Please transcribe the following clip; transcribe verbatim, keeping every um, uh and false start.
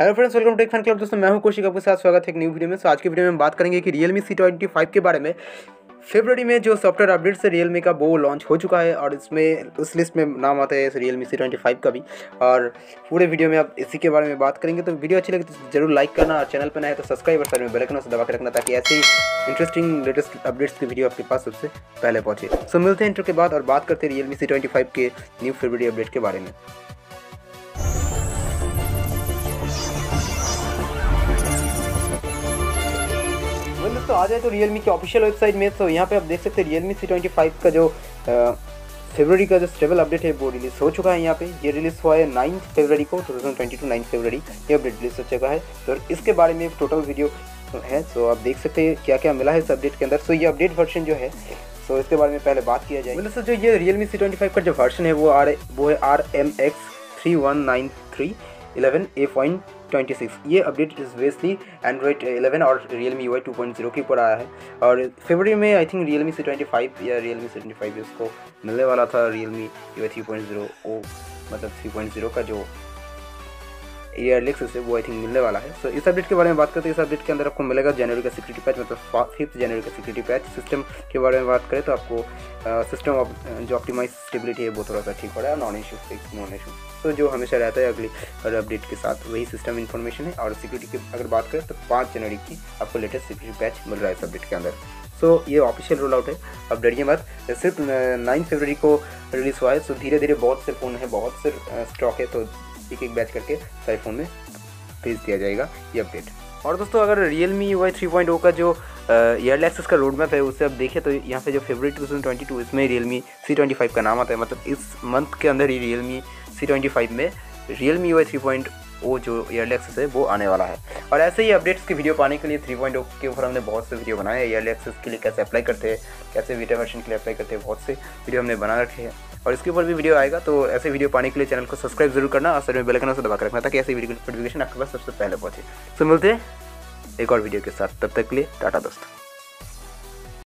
Hello friends, welcome tech fan club. दोस्तों मैं हूं कौशिक, आपके साथ स्वागत है एक न्यू वीडियो में। सो आज की वीडियो में बात करेंगे कि Realme C ट्वेंटी फाइव के बारे में। फरवरी में जो सॉफ्टवेयर अपडेट से Realme का वो लॉन्च हो चुका है और इसमें उस लिस्ट में नाम आता है Realme C ट्वेंटी फाइव का भी, और पूरे वीडियो में आप इसी के बारे में बात करेंगे। तो वीडियो अच्छी लगे तो जरूर लाइक करना और चैनल पर नए तो सब्सक्राइब और साथ में बेल आइकन से दबा के रखना ताकि ऐसे ही इंटरेस्टिंग लेटेस्ट अपडेट्स की वीडियो आपके पास सबसे पहले पहुँचे। सो मिलते हैं इंटरव्यू के बाद और बात करते हैं Realme C ट्वेंटी फाइव के न्यू फरवरी अपडेट के बारे में। तो आ जाए तो Realme की ऑफिशियल वेबसाइट में। तो यहाँ पे आप देख सकते हैं Realme C ट्वेंटी फाइव का जो फरवरी का जो स्टेबल अपडेट है वो रिलीज़ हो चुका है। यहाँ पे ये रिलीज़ हुआ है नाइन्थ फरवरी को, दो हज़ार बाईस नाइन्थ फरवरी ये अपडेट रिलीज़ हो चुका है। और तो इसके बारे में टोटल वीडियो है, सो आप देख सकते हैं क्या क्या मिला है इस अपडेट के अंदर। सो ये अपडेट वर्जन जो है, सो इसके बारे में पहले बात किया जाए। मतलब सर जो ये Realme C ट्वेंटी फाइव का जो वर्जन है वो आर वो है R M X three one nine three eleven A point twenty six. ये अपडेट बेसिकली एंड्रॉइड इलेवन और Realme U I two point zero के ऊपर आया है। और फरवरी में I think Realme C twenty five या Realme C ट्वेंटी फाइव इसको मिलने वाला था Realme U I three point zero ओ मतलब थ्री पॉइंट ज़ीरो का जो एयरलिक्स है वो आई थिंक मिलने वाला है। सो so, इस अपडेट के बारे में बात करते हैं। इस अपडेट के अंदर आपको मिलेगा जनवरी का सिक्योरिटी पैच, मतलब फिफ्थ जनवरी का सिक्योरिटी पैच। सिस्टम के बारे में बात करें तो आपको सिस्टम जो ऑप्टिमाइज स्टेबिलिटी है वो थोड़ा सा ठीक हो रहा है, known issue fix known issue तो जो हमेशा रहता है अगली और अपडेट के साथ वही सिस्टम इन्फॉर्मेशन है। और सिक्योरिटी की अगर बात करें तो पाँच जनवरी की आपको लेटेस्ट सिक्योरिटी पैच मिल रहा है इस अपडेट के अंदर। सो so, ये ऑफिशियल रोल आउट है। अब डरिए मत, सिर्फ नाइन्थ फरवरी को रिलीज़ हुआ है। सो so, धीरे धीरे बहुत से फ़ोन है, बहुत से स्टॉक है, तो एक एक बैच करके सारे फ़ोन में भेज दिया जाएगा ये अपडेट। और दोस्तों अगर Realme U I three point zero का जो एयरल एक्सेस का रोड मैप है उससे आप देखें तो यहाँ पे जो फरवरी टू थाउज़ेंड ट्वेंटी टू इसमें Realme C ट्वेंटी फाइव का नाम आता है। मतलब इस मंथ के अंदर ही Realme C ट्वेंटी फाइव में Realme U I three point zero जो एयरल एक्सेस है वो आने वाला है। और ऐसे ही अपडेट्स की वीडियो पाने के लिए थ्री पॉइंट ज़ीरो के ऊपर हमने बहुत से वीडियो बनाए हैं। एयरल एक्सेस के लिए कैसे अप्लाई करते हैं, कैसे बीटा वर्जन के लिए अप्लाई करते हैं, बहुत से वीडियो हमने बना रखे हैं और इसके ऊपर भी वीडियो आएगा। तो ऐसे वीडियो पाने के लिए चैनल को सब्सक्राइब जरूर करना और साथ में बेल आइकन को दबा कर रखना ताकि ऐसे वीडियो की नोटिफिकेशन आपके पास सबसे पहले पहुंचे। सो मिलते हैं एक और वीडियो के साथ, तब तक के लिए टाटा दोस्तों।